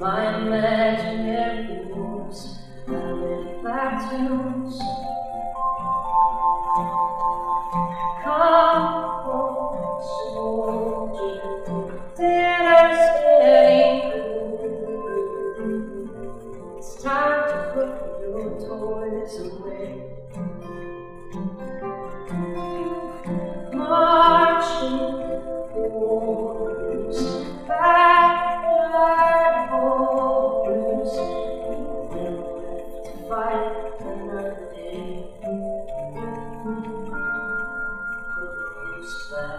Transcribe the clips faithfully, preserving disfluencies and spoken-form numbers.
My imaginary wars I live by tunes. Come home, soldier, dinner's getting cold. It's time to put your toys away. Marching orders back. It's time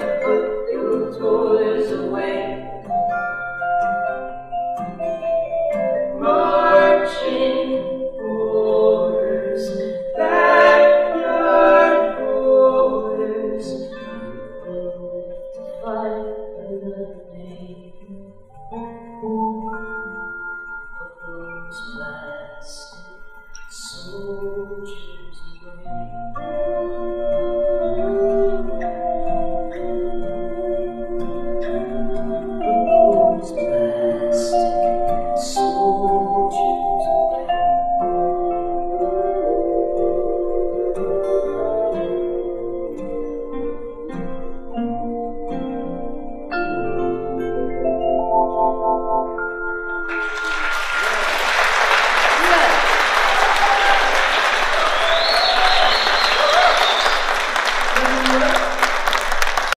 to put your toys away.